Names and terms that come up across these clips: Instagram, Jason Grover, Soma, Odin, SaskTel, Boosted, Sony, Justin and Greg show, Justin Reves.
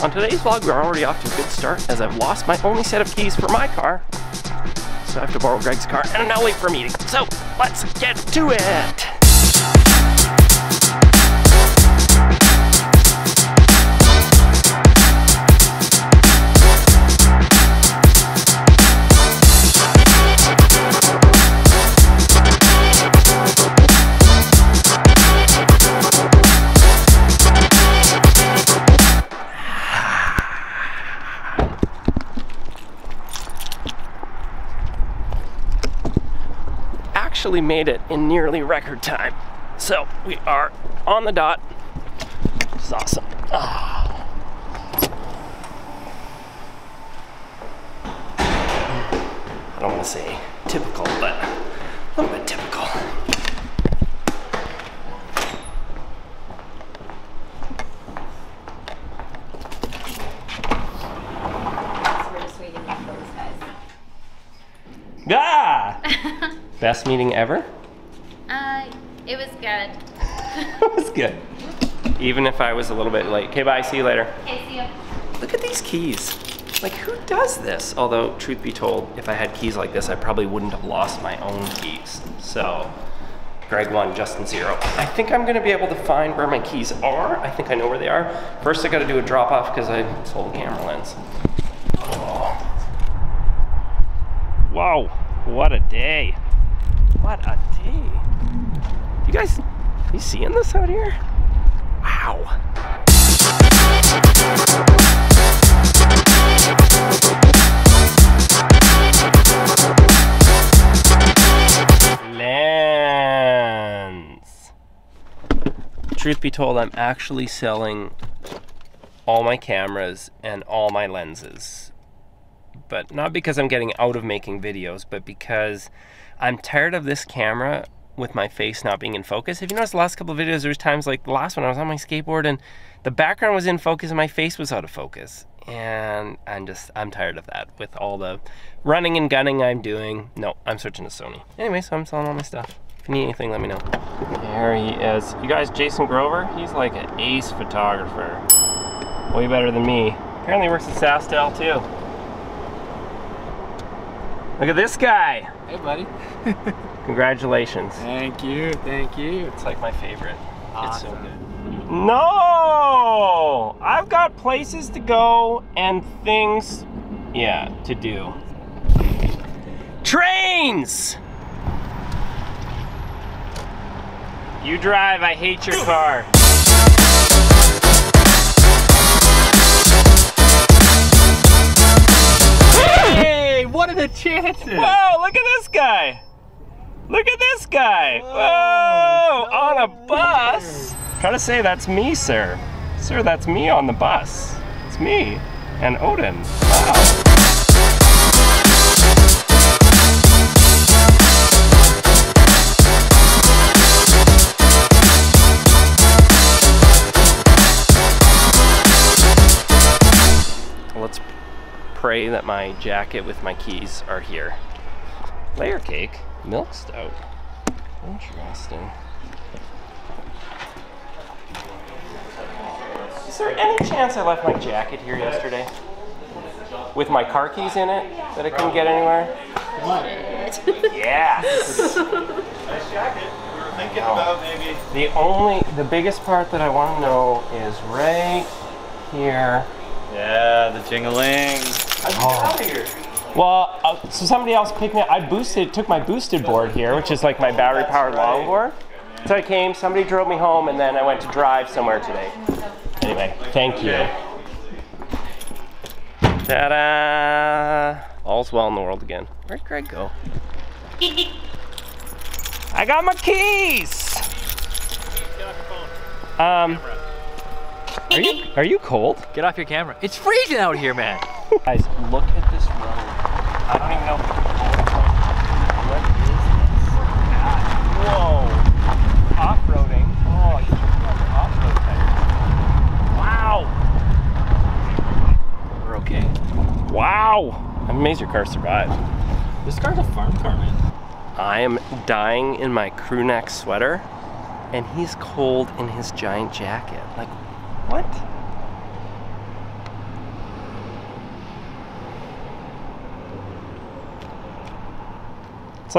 On today's vlog, we're already off to a good start as I've lost my only set of keys for my car. So I have to borrow Greg's car and now wait for a meeting. So let's get to it. Actually made it in nearly record time. So we are on the dot, which is awesome. I don't want to say typical, but a little bit typical. Ah! Best meeting ever? It was good. It was good. Even if I was a little bit late. Okay, bye, see you later. Okay, see you. Look at these keys. Like, who does this? Although, truth be told, if I had keys like this, I probably wouldn't have lost my own keys. So, Greg 1, Justin 0. I think I'm gonna be able to find where my keys are. I think I know where they are. First, I gotta do a drop off because I sold the camera lens. Oh. Wow, what a day. What a day. You guys, are you seeing this out here? Wow. Lens. Truth be told, I'm actually selling all my cameras and all my lenses. But not because I'm getting out of making videos, but because I'm tired of this camera with my face not being in focus. If you notice the last couple of videos, there was times like the last one, I was on my skateboard and the background was in focus and my face was out of focus. And I'm tired of that with all the running and gunning I'm doing. No, I'm switching to Sony. Anyway, so I'm selling all my stuff. If you need anything, let me know. There he is. You guys, Jason Grover, he's like an ace photographer. Way better than me. Apparently works at SaskTel too. Look at this guy. Hey, buddy. Congratulations. Thank you, thank you. It's like my favorite. Awesome. It's so good. No! I've got places to go and things, yeah, to do. Trains! You drive, I hate your car. What are the chances? Whoa, look at this guy. Look at this guy. Whoa, whoa, on a bus. Try to say that's me, sir. Sir, that's me on the bus. It's me and Odin. Wow. Pray that my jacket with my keys are here. Layer cake, milk stout. Interesting. Is there any chance I left my jacket here yesterday? With my car keys in it that I couldn't get anywhere? Yes! Nice jacket. We were thinking about maybe. The biggest part that I want to know is right here. Yeah, the jingling. How'd you get out of here? Well, so somebody else picked me up. I took my boosted board here, which is like my battery-powered longboard. So I came, somebody drove me home, and then I went to drive somewhere today. Anyway, thank you. Ta-da! All's well in the world again. Where'd Greg go? I got my keys! Are you cold? Get off your camera. It's freezing out here, man. Guys, look at this road. I don't even know if it's cold. What is this? Whoa. Off-roading. Oh, I keep on the off-road tires. Wow. We're okay. Wow. I'm amazed your car survived. This car's a farm car, man. I am dying in my crew neck sweater, and he's cold in his giant jacket. Like, what?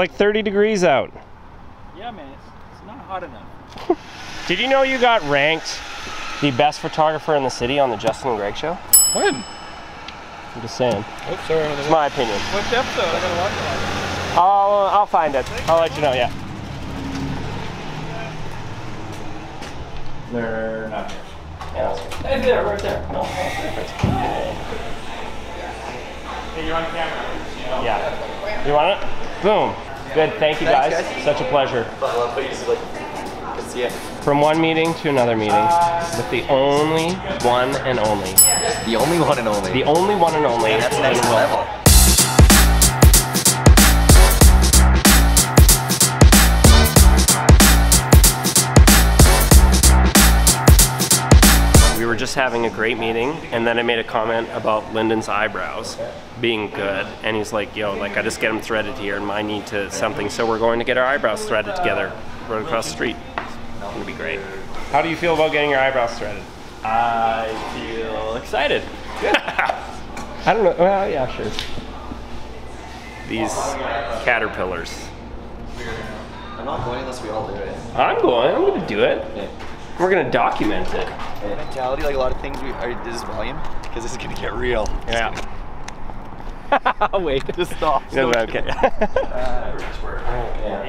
like 30 degrees out. Yeah, man, it's not hot enough. Did you know you got ranked the best photographer in the city on the Justin and Greg show? When? I'm just saying. Oops, sorry. It's my opinion. What's up though? I gotta watch it. I'll find it. I'll let you know, yeah. They're not here. Yeah, hey, there, right there. No, perfect. Hey, you're on camera. Yeah. You want it? Boom. Good, thank you guys. Thanks, guys. Such a pleasure. From one meeting to another meeting, with the only one and only. The only one and only. The only one and only. That's next level. We were just having a great meeting, and then I made a comment about Lyndon's eyebrows being good, and he's like, yo, like I just get them threaded here and mine need to something, so we're going to get our eyebrows threaded together right across the street. It's gonna be great. How do you feel about getting your eyebrows threaded? I feel excited. I don't know, well, yeah, sure. These caterpillars. I'm not going unless we all do it. I'm gonna do it. Yeah. We're gonna document it. Mentality, like a lot of things, this is volume, because this is gonna get real. Yeah. Wait, just stop. No, okay.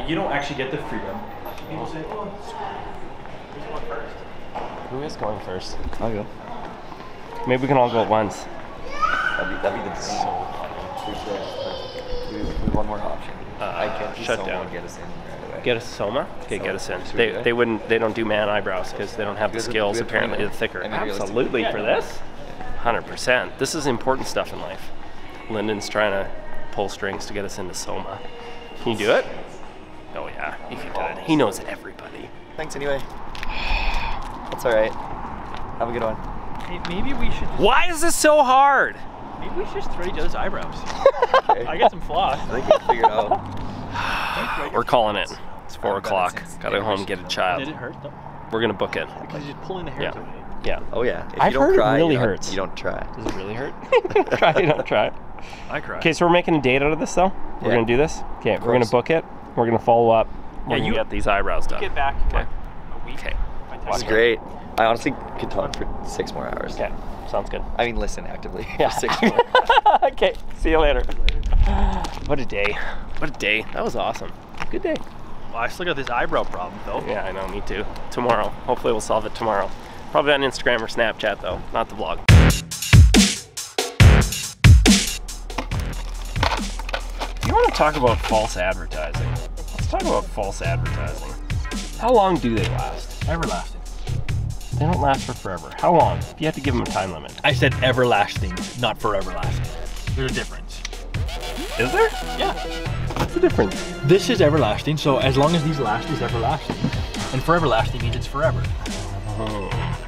You don't actually get the freedom. People say, "Oh, who's going first?" Who is going first? I'll go. Maybe we can all go at once. That'd be the so funny. We one more option. I can't shut down. Get us in. Get a Soma? Okay, get us in. They wouldn't. They don't do man eyebrows because they don't have the skills. Apparently, they're thicker. Absolutely for this. 100%. This is important stuff in life. Lyndon's trying to pull strings to get us into Soma. Can you do it? Oh yeah, he can do it. He knows everybody. Thanks anyway. That's all right. Have a good one. Maybe we should. Why is this so hard? Maybe we should just thread each other's eyebrows. Okay. I got some floss. I think we can figure it out. We're calling it. It's 4 o'clock. Gotta go home and get a child. Did it hurt though? We're gonna book it. Because you're pulling the hairs away. Yeah. Oh yeah. If I've heard it really hurts. You don't try. Does it really hurt? You don't try. I cry. Okay, so we're making a date out of this though. We're gonna do this. Okay, we're gonna book it. We're gonna follow up. We're gonna get these eyebrows done. Get back. Okay. A week. Okay. That's great. I honestly could talk for 6 more hours. Okay. Sounds good. I mean, listen actively. Yeah. 6 more. Okay. See you later. What a day. What a day. That was awesome. Good day. Well, I still got this eyebrow problem though. Yeah, I know, me too. Tomorrow. Hopefully we'll solve it tomorrow. Probably on Instagram or Snapchat though, not the vlog. You want to talk about false advertising? Let's talk about false advertising. How long do they last? Everlasting. They don't last for forever. How long? You have to give them a time limit. I said everlasting, not foreverlasting. There's a difference. Is there? Yeah. What's the difference? This is everlasting, so as long as these last is everlasting. And foreverlasting means it's forever. Oh.